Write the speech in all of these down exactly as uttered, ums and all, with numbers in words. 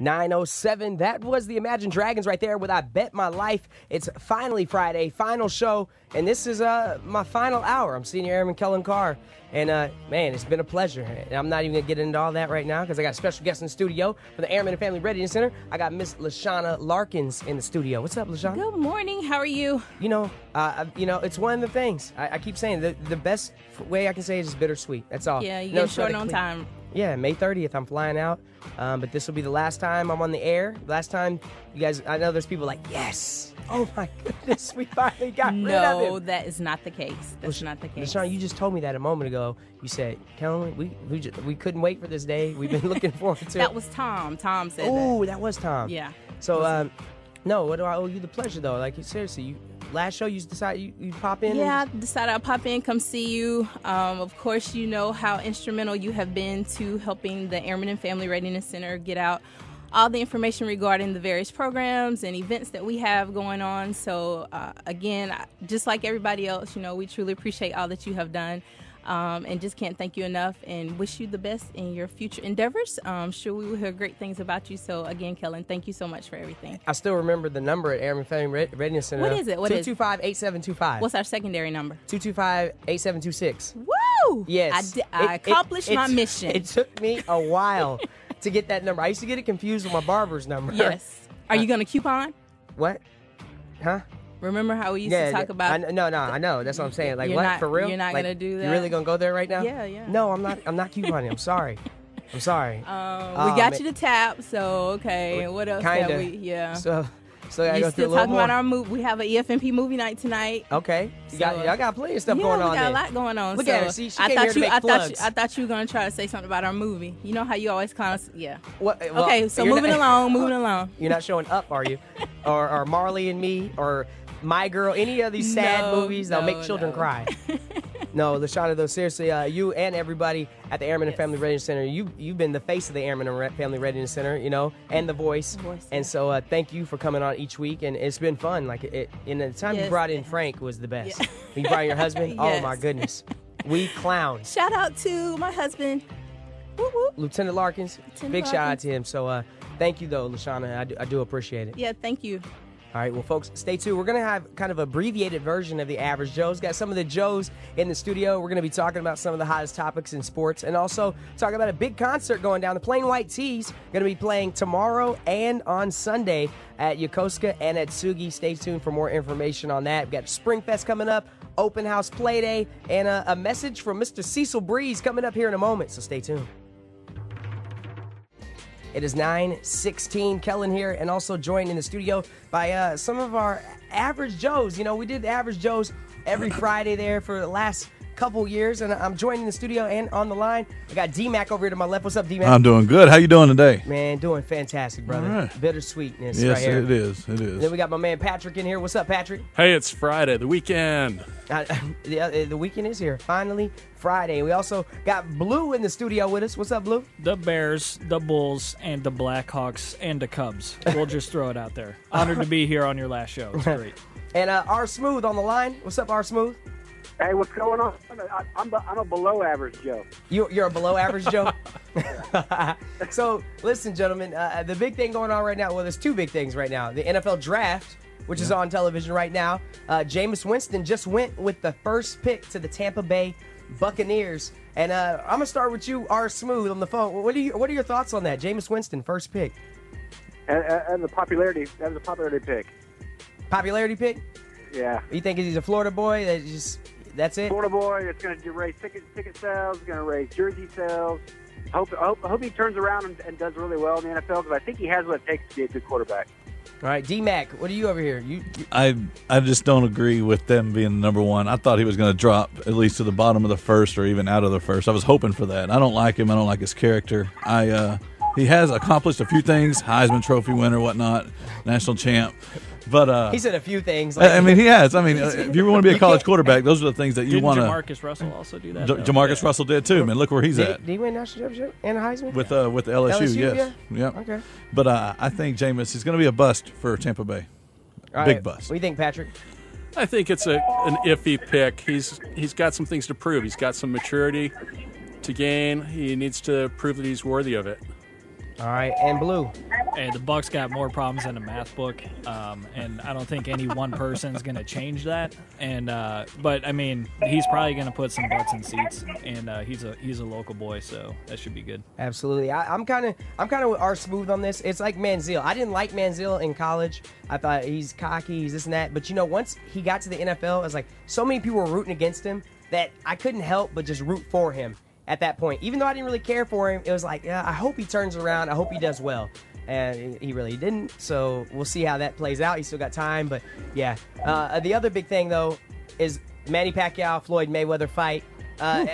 nine oh seven. That was the Imagine Dragons right there with I Bet My Life. It's finally Friday, final show, and this is uh, my final hour. I'm Senior Airman Kellen Carr, and uh, man, it's been a pleasure. And I'm not even going to get into all that right now because I got a special guest in the studio for the Airman and Family Readiness Center. I got Miss Lashana Larkins in the studio. What's up, Lashana? Good morning. How are you? You know, uh, you know, it's one of the things. I, I keep saying the, the best way I can say it is bittersweet. That's all. Yeah, you get no, short on time. Yeah, May thirtieth, I'm flying out, um, but this will be the last time I'm on the air. Last time, you guys, I know there's people like, yes, oh my goodness, we finally got no, rid of him. No, that is not the case. That's well, not the case. Lashana, you just told me that a moment ago. You said, Kellen, we we, just, we couldn't wait for this day. We've been looking forward to it. That was Tom. Tom said Ooh, that. Oh, that was Tom. Yeah. So, um, no, what do I owe you the pleasure, though? Like, seriously, you... Last show, you decided you, you pop in? Yeah, I decided I'll pop in, come see you. Um, of course, you know how instrumental you have been to helping the Airman and Family Readiness Center get out all the information regarding the various programs and events that we have going on. So, uh, again, just like everybody else, you know, we truly appreciate all that you have done. Um, and just can't thank you enough and wish you the best in your future endeavors. I'm sure we will hear great things about you. So, again, Kellen, thank you so much for everything. I still remember the number at Airman Family Readiness Center. What is it? What is it? two two five, eight seven two five. What's our secondary number? two two five, eight seven two six. Woo! Yes. I, d- I it, accomplished it, it, my it, mission. It took me a while to get that number. I used to get it confused with my barber's number. Yes. Are uh, you going to coupon? What? Huh? Remember how we used yeah, to talk about? I, no, no, I know. That's what I'm saying. Like, you're what? Not, for real? You're not like, gonna do that. You really gonna go there right now? Yeah, yeah. No, I'm not. I'm not couponing. I'm sorry. I'm sorry. Um, oh, we got man. you to tap. So okay. What else? Kinda. We, yeah. So, so I go through a little more. You still talking about our movie? We have an E F M P movie night tonight. Okay. You so, got, y'all got plenty of stuff yeah, going on. Yeah, we got there. a lot going on. Look so at her. See, she I came thought here to you. Make I plugs. thought you. I thought you were gonna try to say something about our movie. You know how you always call us. Yeah. What, well, okay. So moving along. Moving along. You're not showing up, are you? Or, or Marley and Me, or My Girl, any of these sad no, movies that'll no, make children no. cry. No, Lashana, though, seriously, uh, you and everybody at the Airman yes. and Family Readiness Center, you, you've been the face of the Airman and Family Readiness Center, you know, and the voice. The voice and yeah. so uh, thank you for coming on each week, and it's been fun. Like, it, and the time yes. you brought in Frank was the best. Yeah. You brought in your husband? Yes. Oh, my goodness. We clowned. Shout out to my husband, whoop, whoop. Lieutenant Larkins. Lieutenant Big Larkins. Shout out to him. So uh, thank you, though, Lashana. I do, I do appreciate it. Yeah, thank you. All right, well, folks, stay tuned. We're going to have kind of abbreviated version of the Average Joe's. Got some of the Joes in the studio. We're going to be talking about some of the hottest topics in sports and also talking about a big concert going down. The Plain White Tees going to be playing tomorrow and on Sunday at Yokosuka and at Sugi. Stay tuned for more information on that. We've got Spring Fest coming up, Open House Play Day, and a, a message from Mister Cecil Brees coming up here in a moment, so stay tuned. It is nine sixteen, Kellen here, and also joined in the studio by uh, some of our Average Joes. You know, we did the Average Joes every Friday there for the last couple years, and I'm joined in the studio and on the line. I got D-Mac over here to my left. What's up, D-Mac? I'm doing good. How you doing today? Man, doing fantastic, brother. Right. Bittersweetness yes, right here. Yes, it is. It is. And then we got my man Patrick in here. What's up, Patrick? Hey, it's Friday, the weekend. Uh, the, the weekend is here, finally. Friday. We also got Blue in the studio with us. What's up, Blue? The Bears, the Bulls, and the Blackhawks, and the Cubs. We'll just throw it out there. Honored to be here on your last show. It's great. And uh, R. Smooth on the line. What's up, R. Smooth? Hey, what's going on? I'm a, I'm a below average Joe. You, you're a below average Joe? So, listen, gentlemen, uh, the big thing going on right now, well, there's two big things right now. The N F L draft, which yeah. is on television right now. Uh, Jameis Winston just went with the first pick to the Tampa Bay Buccaneers. And uh, I'm going to start with you, R. Smooth, on the phone. What are, you, what are your thoughts on that? Jameis Winston, first pick. And, and the popularity, that was a popularity pick. Popularity pick? Yeah. You think he's a Florida boy that just... That's it. Florida boy, it's going to raise ticket ticket sales. It's going to raise jersey sales. I hope, I hope, I hope he turns around and, and does really well in the N F L because I think he has what it takes to be a good quarterback. All right, D-Mac, what are you over here? You, you... I I just don't agree with them being number one. I thought he was going to drop at least to the bottom of the first or even out of the first. I was hoping for that. I don't like him. I don't like his character. I uh, he has accomplished a few things, Heisman Trophy winner, whatnot, national champ. But uh, he said a few things. Like, I mean, he has. I mean, if you want to be a college quarterback, those are the things that you want to. Jamarcus Russell also do that. J- Jamarcus yeah. Russell did too, man. Look where he's did, at. Did he win national championship and Heisman with uh, with L S U? L S U yes. Yeah. Yep. Okay. But uh, I think Jameis is going to be a bust for Tampa Bay. All Big right. bust. What do you think, Patrick? I think it's a an iffy pick. He's he's got some things to prove. He's got some maturity to gain. He needs to prove that he's worthy of it. All right, and blue. Hey, the Bucks got more problems than a math book, um, and I don't think any one person's going to change that. And uh, but I mean, he's probably going to put some butts in seats, and uh, he's a he's a local boy, so that should be good. Absolutely, I, I'm kind of I'm kind of with R. Smooth on this. It's like Manziel. I didn't like Manziel in college. I thought he's cocky, he's this and that. But you know, once he got to the N F L, it's like so many people were rooting against him that I couldn't help but just root for him. At that point, even though I didn't really care for him, it was like, yeah, I hope he turns around. I hope he does well. And he really didn't. So we'll see how that plays out. He's still got time. But, yeah. Uh, the other big thing, though, is Manny Pacquiao, Floyd Mayweather fight. Uh,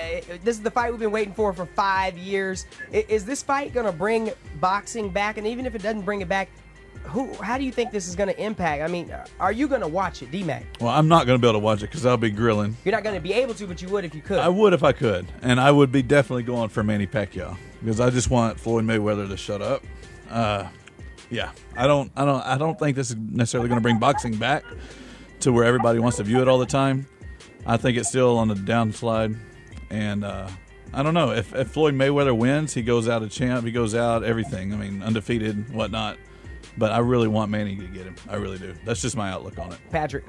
this is the fight we've been waiting for for five years. Is this fight going to bring boxing back? And even if it doesn't bring it back, Who? How do you think this is going to impact? I mean, are you going to watch it, D-Mac? Well, I'm not going to be able to watch it because I'll be grilling. You're not going to be able to, but you would if you could. I would if I could, and I would be definitely going for Manny Pacquiao because I just want Floyd Mayweather to shut up. Uh, yeah, I don't, I don't, I don't think this is necessarily going to bring boxing back to where everybody wants to view it all the time. I think it's still on the downslide, and uh, I don't know if, if Floyd Mayweather wins, he goes out a champ, he goes out everything. I mean, undefeated, whatnot. But I really want Manny to get him. I really do. That's just my outlook on it. Patrick.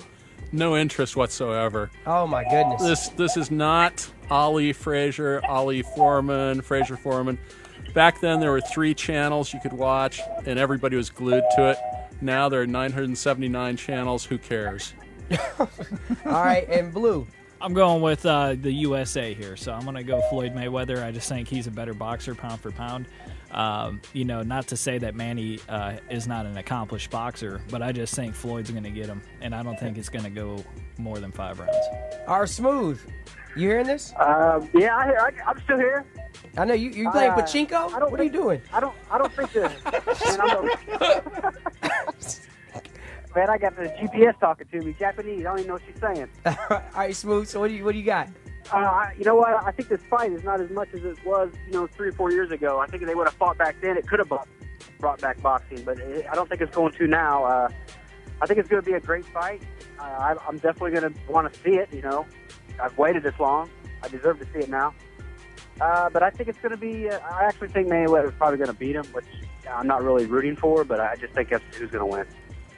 No interest whatsoever. Oh, my goodness. This this is not Ollie Fraser, Ollie Foreman, Fraser Foreman. Back then, there were three channels you could watch, and everybody was glued to it. Now there are nine hundred seventy-nine channels. Who cares? All right, and blue. I'm going with uh, the U S A here, so I'm going to go Floyd Mayweather. I just think he's a better boxer pound for pound. Um, you know, not to say that Manny uh, is not an accomplished boxer, but I just think Floyd's going to get him, and I don't think it's going to go more than five rounds. R. Smooth, you hearing this? Um, yeah, I hear, I, I'm still here. I know you. You playing uh, pachinko? I don't what think, are you doing? I don't. I don't think this. Man, I Man, I got the G P S talking to me. Japanese. I don't even know what she's saying. All right, Smooth. So what do you what do you got? Uh, you know what? I think this fight is not as much as it was, you know, three or four years ago. I think if they would have fought back then, it could have brought back boxing, but it, I don't think it's going to now. Uh, I think it's going to be a great fight. Uh, I, I'm definitely going to want to see it, you know. I've waited this long. I deserve to see it now. Uh, but I think it's going to be uh, – I actually think Mayweather's probably going to beat him, which I'm not really rooting for, but I just think that's who's going to win.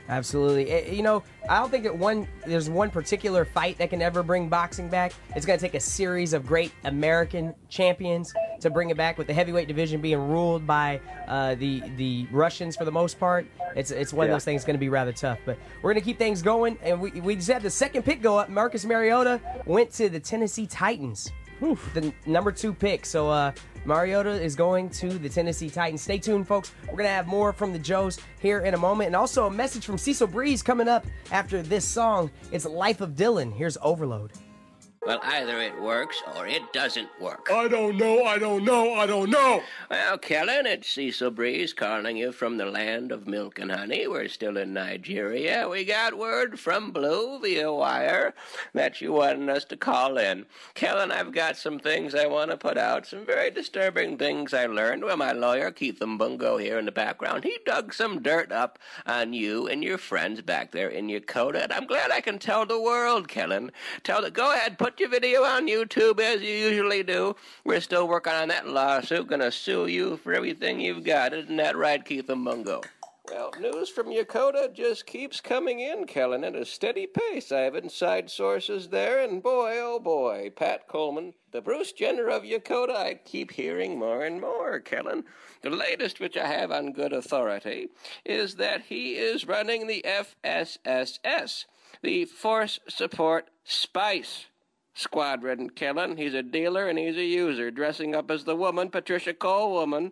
Absolutely. It, you know, I don't think that one there's one particular fight that can ever bring boxing back. It's going to take a series of great American champions to bring it back, with the heavyweight division being ruled by uh, the the Russians for the most part. It's it's one yeah. of those things that's going to be rather tough. But we're going to keep things going. And we, we just had the second pick go up. Marcus Mariota went to the Tennessee Titans, Oof. the number two pick. So, uh Mariota is going to the Tennessee Titans. Stay tuned, folks. We're going to have more from the Joes here in a moment. And also a message from Cecil Brees coming up after this song. It's Life of Dylan. Here's Overload. Well, either it works or it doesn't work. I don't know, I don't know, I don't know. Well, Kellen, it's Cecil Brees calling you from the land of milk and honey. We're still in Nigeria. We got word from Blue via wire that you wanted us to call in. Kellen, I've got some things I want to put out, some very disturbing things I learned. Well, my lawyer, Keith Mbungo, here in the background, he dug some dirt up on you and your friends back there in Yokota. And I'm glad I can tell the world, Kellen. Tell the, go ahead, put Put your video on YouTube as you usually do. We're still working on that lawsuit. Gonna sue you for everything you've got. Isn't that right, Keith Mbungo? Well, news from Yokota just keeps coming in, Kellen, at a steady pace. I have inside sources there, and boy, oh boy, Pat Coleman, the Bruce Jenner of Yokota, I keep hearing more and more, Kellen. The latest, which I have on good authority, is that he is running the F S S S, the Force Support Spice Squadron, Kellen. He's a dealer and he's a user, dressing up as the woman, Patricia Cole woman.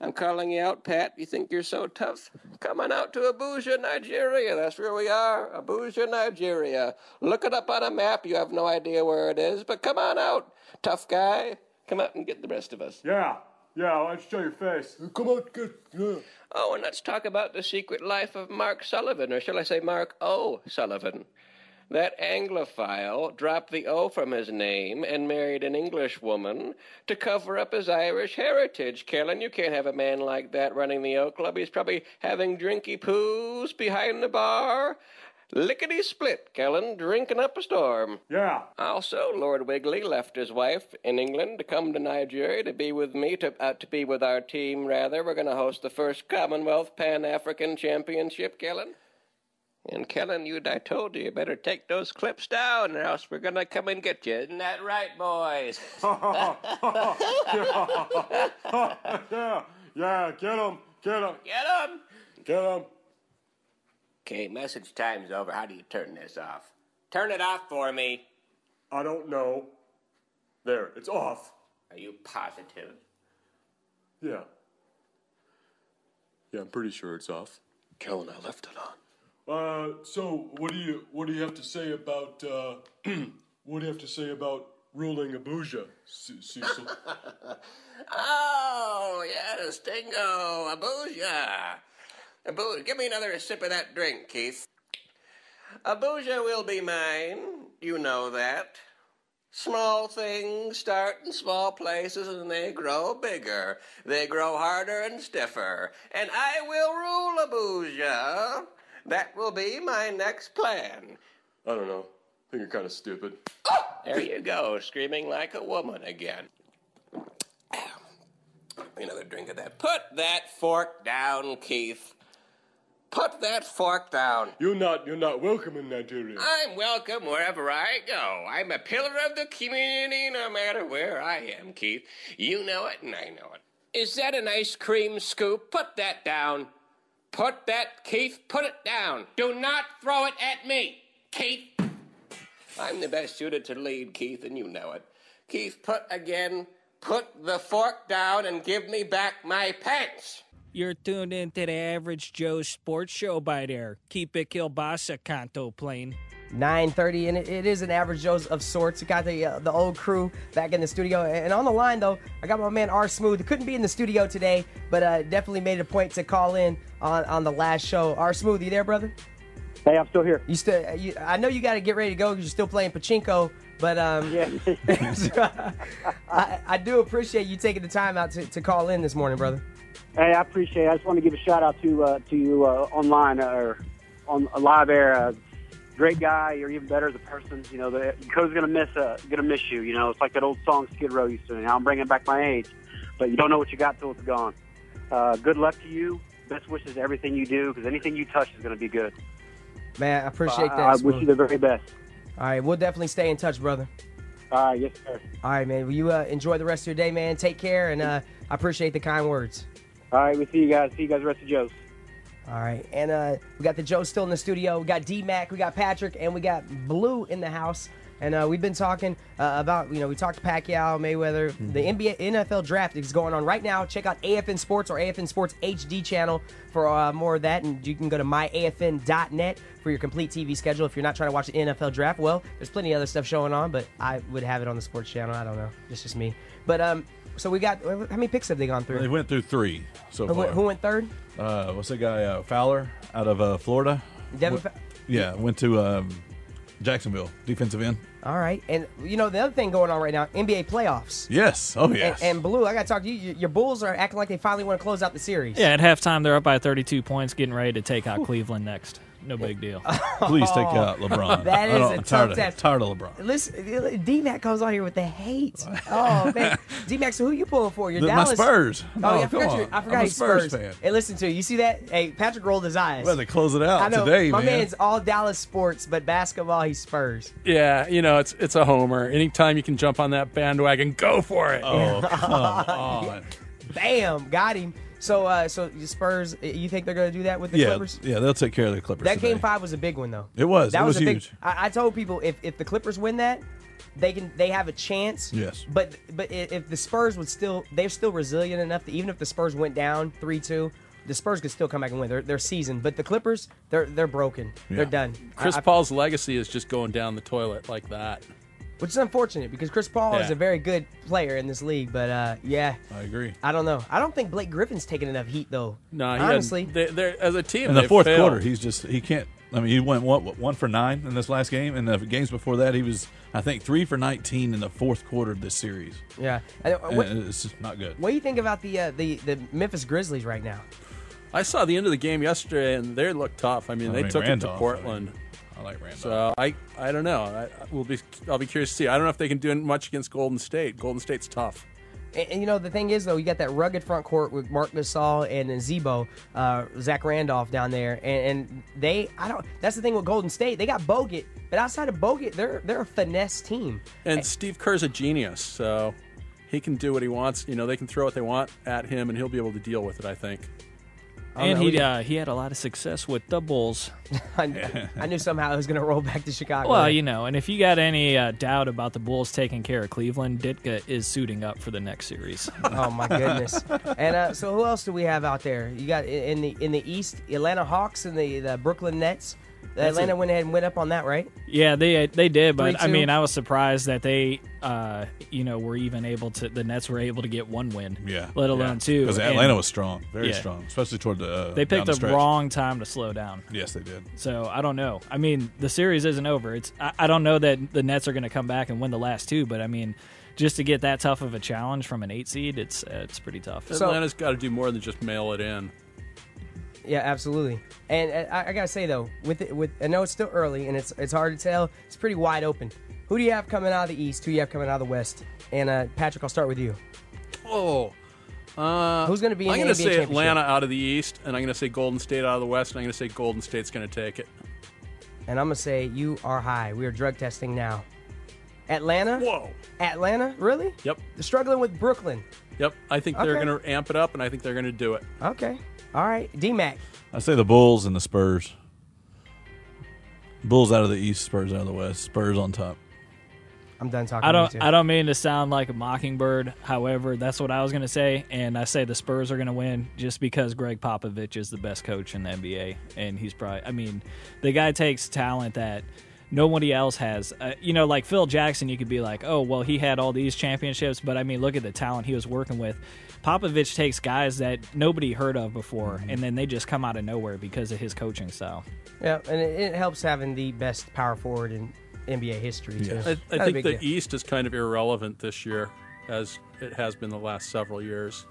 I'm calling you out, Pat. You think you're so tough? Come on out to Abuja, Nigeria. That's where we are, Abuja, Nigeria. Look it up on a map. You have no idea where it is, but come on out, tough guy. Come out and get the rest of us. Yeah. Yeah, let's show your face. Come on, good. Yeah. Oh, and let's talk about the secret life of Mark Sullivan, or shall I say Mark O'Sullivan. That Anglophile dropped the O from his name and married an English woman to cover up his Irish heritage. Kellen, you can't have a man like that running the O Club. He's probably having drinky poos behind the bar. lickety-split, Kellen, drinking up a storm. Yeah. Also, Lord Wigley left his wife in England to come to Nigeria to be with me, to, uh, to be with our team, rather. We're going to host the first Commonwealth Pan-African Championship, Kellen. And, Kellen, you, I told you, you better take those clips down or else we're going to come and get you. Isn't that right, boys? yeah. yeah, yeah, get them, get them. Get them. Get them. Okay, message time's over. How do you turn this off? Turn it off for me. I don't know. There, it's off. Are you positive? Yeah. Yeah, I'm pretty sure it's off. Kellen, I left it on. Uh, so what do you what do you have to say about uh, what do you have to say about ruling Abuja, C- Cecil? Oh yes, Dingo, Abuja. Abuja, give me another sip of that drink, Keith. Abuja will be mine. You know that. Small things start in small places and they grow bigger. They grow harder and stiffer. And I will rule Abuja. That will be my next plan. I don't know. I think you're kind of stupid. Oh, there you go, screaming like a woman again. Another drink of that. Put that fork down, Keith. Put that fork down. You're not, you're not welcome in Nigeria. I'm welcome wherever I go. I'm a pillar of the community no matter where I am, Keith. You know it and I know it. Is that an ice cream scoop? Put that down. Put that, Keith, put it down. Do not throw it at me, Keith. I'm the best suited to lead, Keith, and you know it. Keith, put again, put the fork down and give me back my pants. You're tuned in to the Average Joe's Sports Show by there. Keep it kielbasa, Kanto Plain. nine thirty, and it, it is an Average Joe's of sorts. We got the uh, the old crew back in the studio. And on the line, though, I got my man R. Smooth. Couldn't be in the studio today, but uh, definitely made it a point to call in on, on the last show. R. Smooth, you there, brother? Hey, I'm still here. You still? You, I know you got to get ready to go because you're still playing pachinko, but um, yeah. so, I, I do appreciate you taking the time out to, to call in this morning, brother. Hey, I appreciate it. I just want to give a shout-out to uh, to you uh, online uh, or on uh, live air. Uh, Great guy, you're even better as a person. You know, the coach's gonna miss uh, gonna miss you. You know, it's like that old song Skid Row used to. Now I'm bringing back my age, but you don't know what you got till it's gone. Uh, good luck to you. Best wishes to everything you do, because anything you touch is gonna be good. Man, I appreciate uh, that. I wish you the very best. All right, we'll definitely stay in touch, brother. All right, yes, sir. All right, man. Will you uh, enjoy the rest of your day, man? Take care, and uh, I appreciate the kind words. All right, we'll see you guys. See you guys the rest of Joe's. All right, and uh, we got the Joe still in the studio. We got D-Mac, we got Patrick, and we got Blue in the house. And uh, we've been talking uh, about, you know, we talked Pacquiao, Mayweather. Mm-hmm. The N B A, N F L draft is going on right now. Check out A F N Sports or A F N Sports H D channel for uh, more of that. And you can go to my A F N dot net for your complete T V schedule. If you're not trying to watch the N F L draft, well, there's plenty of other stuff showing on, but I would have it on the sports channel. I don't know. It's just me. But um, so we got, how many picks have they gone through? They went through three so who, far. Who went third? Uh, what's that guy, uh, Fowler, out of uh, Florida? Devin Fa- yeah, went to um, Jacksonville, defensive end. All right. And, you know, the other thing going on right now, N B A playoffs. Yes. Oh, yes. And, and Blue, I got to talk to you. Your Bulls are acting like they finally want to close out the series. Yeah, at halftime, they're up by thirty-two points, getting ready to take out Ooh. Cleveland next. No big deal. Please take out LeBron. That is a I'm tough task. Tired of LeBron. Listen, D-Mac comes on here with the hate. Oh, man. D-Mac, so who you pulling for? Your Dallas? My Spurs. Oh, no, yeah, I forgot, you, I forgot I'm a Spurs, Spurs fan. Hey, listen to you. You see that? Hey, Patrick rolled his eyes. Well, they close it out I know, today, my man. My man's all Dallas sports, but basketball, he's Spurs. Yeah, you know, it's it's a homer. Anytime you can jump on that bandwagon, go for it. Oh, come on. Bam, got him. So, uh, so Spurs, you think they're going to do that with the yeah, Clippers? Yeah, they'll take care of the Clippers. That today. Game five was a big one, though. It was. That it was, was a huge. Big, I, I told people if, if the Clippers win that, they can they have a chance. Yes. But but if the Spurs would still, they're still resilient enough that even if the Spurs went down three two, the Spurs could still come back and win. They're, they're seasoned. But the Clippers, they're they're broken. Yeah. They're done. Chris I, Paul's I, legacy is just going down the toilet like that. Which is unfortunate because Chris Paul yeah. is a very good player in this league. But, uh, yeah. I agree. I don't know. I don't think Blake Griffin's taking enough heat, though. No, he honestly. They, they're, as a team, in the fourth failed. Quarter, he's just – he can't – I mean, he went one, one for nine in this last game. And the games before that, he was, I think, three for nineteen in the fourth quarter of this series. Yeah. What, it's just not good. What do you think about the, uh, the, the Memphis Grizzlies right now? I saw the end of the game yesterday, and they looked tough. I mean, I they mean, took Randolph, it to Portland. I mean. I like Randolph. So I, I don't know. I, we'll be, I'll be curious to see. I don't know if they can do much against Golden State. Golden State's tough. And, and you know, the thing is, though, you got that rugged front court with Mark Gasol and Zebo, uh, Zach Randolph down there. And, and they, I don't, that's the thing with Golden State. They got Bogut, but outside of Bogut, they're, they're a finesse team. And I, Steve Kerr's a genius, so he can do what he wants. You know, they can throw what they want at him, and he'll be able to deal with it, I think. And he uh, he had a lot of success with the Bulls. I, knew, I knew somehow he was going to roll back to Chicago. Well, you know, and if you got any uh, doubt about the Bulls taking care of Cleveland, Ditka is suiting up for the next series. Oh my goodness! And uh, so, who else do we have out there? You got in the in the East, Atlanta Hawks and the, the Brooklyn Nets. That's Atlanta it. went ahead and went up on that, right? Yeah, they they did, but three two I mean, I was surprised that they, uh, you know, were even able to. The Nets were able to get one win, yeah, let alone yeah. two. Because Atlanta and, was strong, very yeah. strong, especially toward the. Uh, they picked the, the wrong time to slow down. Yes, they did. So I don't know. I mean, the series isn't over. It's I, I don't know that the Nets are going to come back and win the last two, but I mean, just to get that tough of a challenge from an eight seed, it's uh, it's pretty tough. Atlanta's so, got to do more than just mail it in. Yeah, absolutely. And I, I gotta say though, with it, with I know it's still early and it's it's hard to tell. It's pretty wide open. Who do you have coming out of the East? Who do you have coming out of the West? And uh, Patrick, I'll start with you. Oh, uh, who's going to be? In I'm going to say Atlanta out of the East, and I'm going to say Golden State out of the West, and I'm going to say Golden State's going to take it. And I'm going to say you are high. We are drug testing now. Atlanta. Whoa. Atlanta, really? Yep. They're struggling with Brooklyn. Yep. I think okay. they're going to amp it up, and I think they're going to do it. Okay. All right, D-Mac. I say the Bulls and the Spurs. Bulls out of the East, Spurs out of the West, Spurs on top. I'm done talking I don't, to you. I don't mean to sound like a mockingbird. However, that's what I was going to say, and I say the Spurs are going to win just because Greg Popovich is the best coach in the N B A, and he's probably – I mean, the guy takes talent that – nobody else has. Uh, you know, like Phil Jackson, you could be like, oh, well, he had all these championships, but I mean, look at the talent he was working with. Popovich takes guys that nobody heard of before, mm-hmm. and then they just come out of nowhere because of his coaching style. Yeah, and it, it helps having the best power forward in N B A history, too. Yes. I, I think the deal. East is kind of irrelevant this year, as it has been the last several years.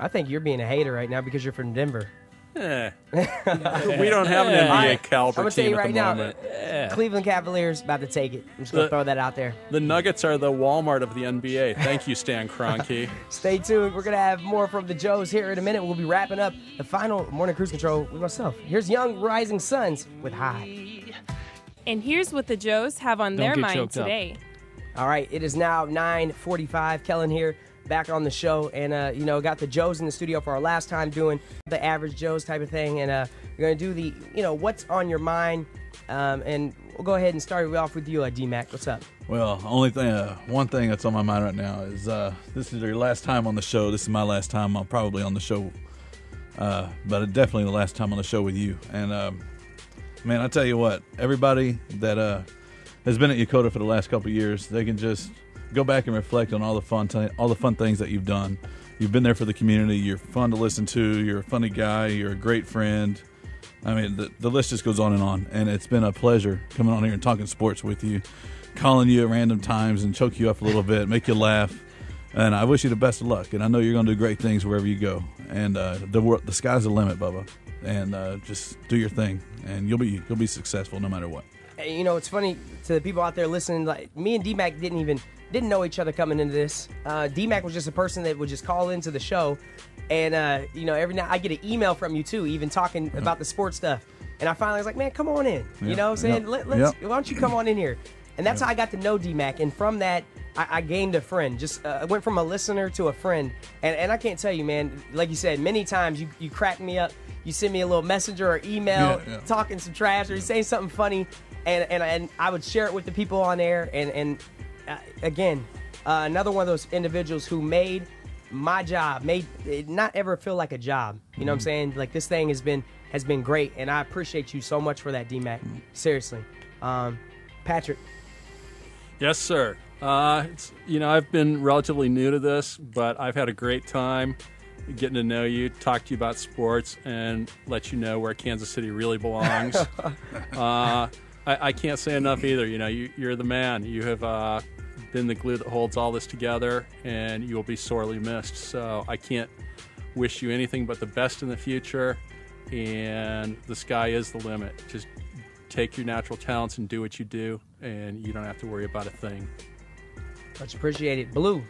I think you're being a hater right now because you're from Denver. Eh. We don't have an N B A caliber I'm team you right at the now, moment. Eh. Cleveland Cavaliers about to take it. I'm just going to throw that out there. The Nuggets are the Walmart of the N B A. Thank you, Stan Kroenke. Stay tuned. We're going to have more from the Joes here in a minute. We'll be wrapping up the final Morning Cruise Control with myself. Here's Young Rising Suns with High. And here's what the Joes have on don't their mind today. Up. All right. It is now nine forty-five. Kellen here. Back on the show, and uh, you know, got the Joes in the studio for our last time doing the average Joes type of thing, and uh, we're gonna do the you know what's on your mind, um, and we'll go ahead and start off with you, uh, D-Mac. What's up? Well, only thing, uh, one thing that's on my mind right now is uh, this is your last time on the show. This is my last time. I'm probably on the show, uh, but definitely the last time on the show with you. And um, man, I tell you what, everybody that uh, has been at Yokota for the last couple of years, they can just go back and reflect on all the fun, t- all the fun things that you've done. You've been there for the community. You're fun to listen to. You're a funny guy. You're a great friend. I mean, the, the list just goes on and on. And it's been a pleasure coming on here and talking sports with you, calling you at random times and choke you up a little bit, make you laugh. And I wish you the best of luck. And I know you're going to do great things wherever you go. And uh, the the sky's the limit, Bubba. And uh, just do your thing, and you'll be you'll be successful no matter what. You know, it's funny to the people out there listening. Like me and D-Mac didn't even. Didn't know each other coming into this. Uh, D-Mac was just a person that would just call into the show. And, uh, you know, every now I get an email from you, too, even talking yeah. about the sports stuff. And I finally was like, man, come on in. Yeah. You know what I'm saying? Yeah. Let, let's, yeah. Why don't you come on in here? And that's yeah. how I got to know D-Mac. And from that, I, I gained a friend. Just uh, I went from a listener to a friend. And, and I can't tell you, man, like you said, many times you, you crack me up. You send me a little messenger or email yeah, yeah. talking some trash or yeah. saying something funny. And, and, and I would share it with the people on air. And, and Uh, again, uh, another one of those individuals who made my job, made it not ever feel like a job. You know mm-hmm. what I'm saying? Like this thing has been has been great, and I appreciate you so much for that, D-Mac. Mm-hmm. Seriously. Um, Patrick. Yes, sir. Uh, it's, you know, I've been relatively new to this, but I've had a great time getting to know you, talk to you about sports, and let you know where Kansas City really belongs. uh, I, I can't say enough either. You know, you, you're the man. You have uh, been the glue that holds all this together, and you will be sorely missed. So I can't wish you anything but the best in the future, and the sky is the limit. Just take your natural talents and do what you do, and you don't have to worry about a thing. Much appreciated. Blue.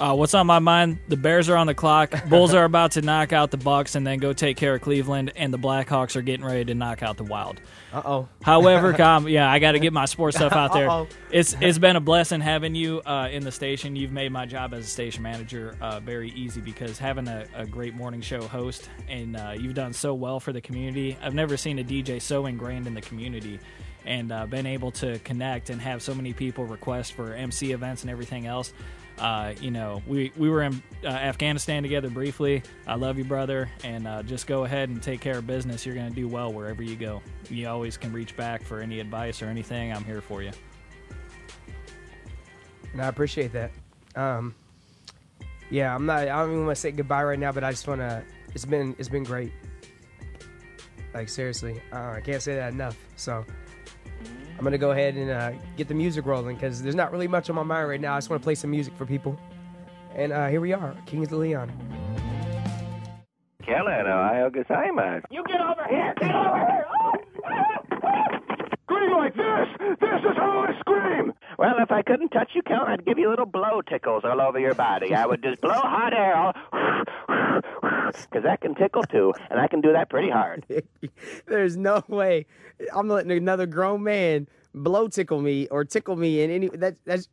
Uh, what's on my mind? The Bears are on the clock. Bulls are about to knock out the Bucks and then go take care of Cleveland, and the Blackhawks are getting ready to knock out the Wild. Uh-oh. However, com- yeah, I got to get my sports stuff out there. Uh-oh. It's It's been a blessing having you uh, in the station. You've made my job as a station manager uh, very easy because having a, a great morning show host, and uh, you've done so well for the community. I've never seen a D J so ingrained in the community. And uh, been able to connect and have so many people request for M C events and everything else. Uh, you know, we, we were in uh, Afghanistan together briefly. I love you, brother. And uh, just go ahead and take care of business. You're going to do well wherever you go. You always can reach back for any advice or anything. I'm here for you. And I appreciate that. Um, yeah, I'm not, I don't even want to say goodbye right now, but I just want to, it's been, it's been great. Like, seriously, uh, I can't say that enough. So I'm going to go ahead and uh, get the music rolling because there's not really much on my mind right now. I just want to play some music for people. And uh, here we are, Kings of Leon. Kellen, ohayou gozaimasu. You get over here! Get over here! Oh, oh, oh. Scream like this! This is how I scream! Well, if I couldn't touch you, Kellen, I'd give you little blow tickles all over your body. I would just blow hot air all... Because that can tickle, too, and I can do that pretty hard. There's no way I'm letting another grown man blow tickle me or tickle me in any... That, that's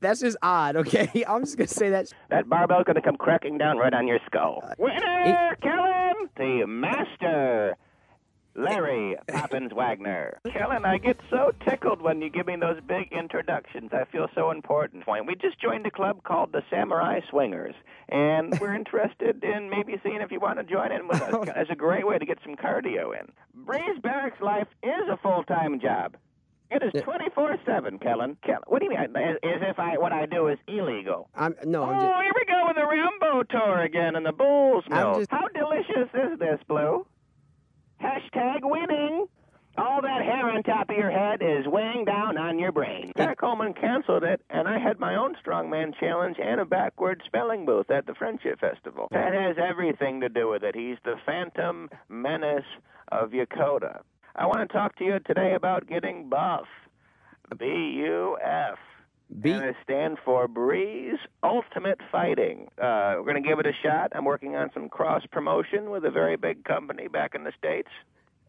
that's just odd, okay? I'm just going to say that. That barbell's going to come cracking down right on your skull. Uh, Winner, it, Kellen, the master, Larry Poppins Wagner. Kellen, I get so tickled when you give me those big introductions. I feel so important. We just joined a club called the Samurai Swingers, and we're interested in maybe seeing if you want to join in with us. It's a great way to get some cardio in. Breeze Barracks life is a full-time job. It is twenty-four seven, Kellen. Kellen, what do you mean? As, as if I what I do is illegal. I'm, no, I'm just... Oh, here we go with the Rambo tour again and the Bulls milk. Just... How delicious is this, Blue? Hashtag winning. All that hair on top of your head is weighing down on your brain. Sarah Coleman canceled it, and I had my own strongman challenge and a backward spelling booth at the Friendship Festival. That has everything to do with it. He's the phantom menace of Yokota. I want to talk to you today about getting buff. B U F. B- and I stand for Breeze Ultimate Fighting. Uh, we're going to give it a shot. I'm working on some cross-promotion with a very big company back in the States.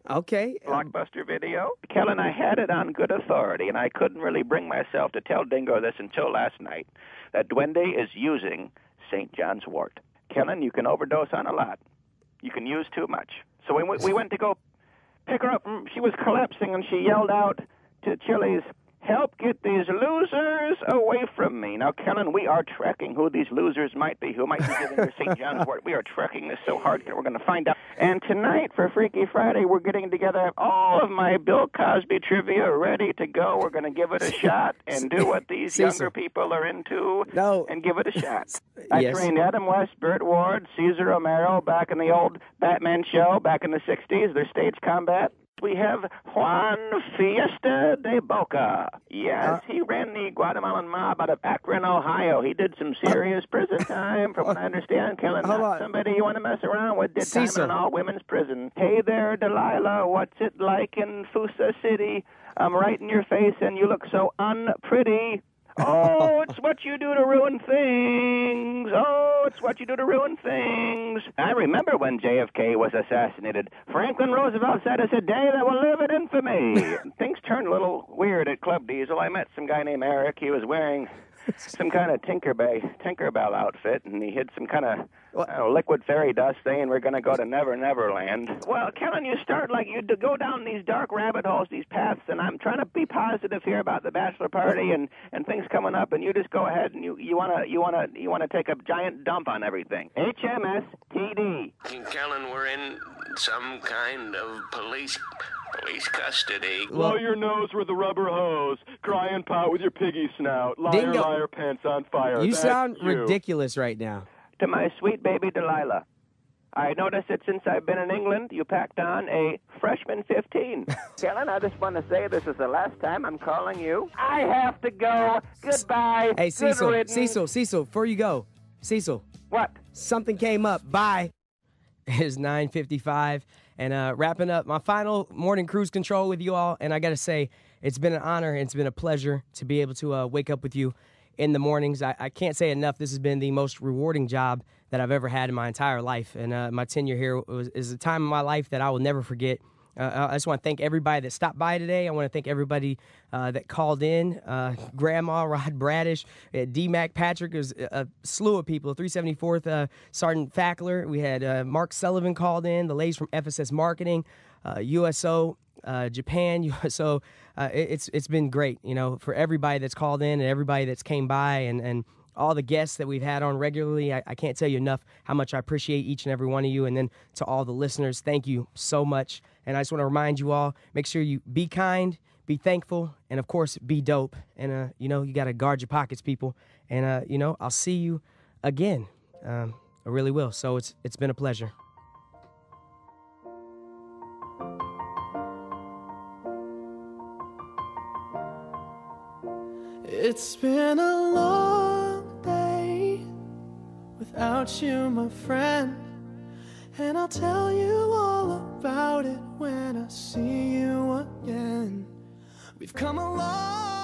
Okay. Blockbuster Video. Kellen, I had it on good authority, and I couldn't really bring myself to tell Dingo this until last night, that Duende is using Saint John's wort. Kellen, you can overdose on a lot. You can use too much. So we, we went to go pick her up. She was collapsing, and she yelled out to Chili's, "Help get these losers away from me." Now, Kellen, we are tracking who these losers might be, who might be giving their Saint John's wort. We are tracking this so hard that we're going to find out. And tonight for Freaky Friday, we're getting together all of my Bill Cosby trivia ready to go. We're going to give it a shot and do what these younger people are into no. and give it a shot. I yes. trained Adam West, Burt Ward, Cesar Romero back in the old Batman show back in the sixties, their stage combat. We have Juan Fiesta de Boca. Yes, uh, he ran the Guatemalan mob out of Akron, Ohio. He did some serious uh, prison time, from uh, what I understand, Kellen. Somebody you want to mess around with did time in an all-women's prison. Hey there, Delilah. What's it like in Fusa City? I'm right in your face, and you look so unpretty. Oh, it's what you do to ruin things. Oh, it's what you do to ruin things. I remember when J F K was assassinated. Franklin Roosevelt said it's a day that will live in infamy. Things turned a little weird at Club Diesel. I met some guy named Eric. He was wearing some kind of Tinkerbell, Tinkerbell outfit, and he hid some kind of I don't know, liquid fairy dust thing, and we're going to go to Never Never Land. Well, Kellen, you start like you go down these dark rabbit holes, these paths, and I'm trying to be positive here about the bachelor party and, and things coming up, and you just go ahead and you you want to you want to you want to take a giant dump on everything. H M S T D. Kellen, we're in some kind of police police custody. Blow your nose with a rubber hose. Cry and pout with your piggy snout. Liar, Dingo. Liar, pants on fire. You That's sound you. ridiculous right now. To my sweet baby Delilah, I noticed that since I've been in England, you packed on a freshman fifteen. Kellen, I just want to say this is the last time I'm calling you. I have to go. Goodbye. Hey, Cecil, Good Cecil, Cecil, before you go, Cecil. What? Something came up. Bye. It's nine fifty-five, and uh, wrapping up my final morning cruise control with you all. And I got to say, it's been an honor and it's been a pleasure to be able to uh, wake up with you in the mornings. I, I can't say enough. This has been the most rewarding job that I've ever had in my entire life. And uh, my tenure here was, is a time in my life that I will never forget. Uh, I just want to thank everybody that stopped by today. I want to thank everybody uh, that called in. Uh, Grandma, Rod Bradish, uh, D-Mac Patrick, it was a slew of people. three seventy-fourth uh, Sergeant Fackler. We had uh, Mark Sullivan called in. The ladies from F S S Marketing, uh, U S O, uh, Japan, U S O. Uh, it, it's it's been great, you know, for everybody that's called in and everybody that's came by and and. All the guests that we've had on regularly, I, I can't tell you enough how much I appreciate each and every one of you. And then to all the listeners, thank you so much. And I just want to remind you all, make sure you be kind, be thankful, and, of course, be dope. And, uh, you know, you got to guard your pockets, people. And, uh, you know, I'll see you again. Um, I really will. So it's it's been a pleasure. It's been a long day without you, my friend, and I'll tell you all about it when I see you again. We've come a long way.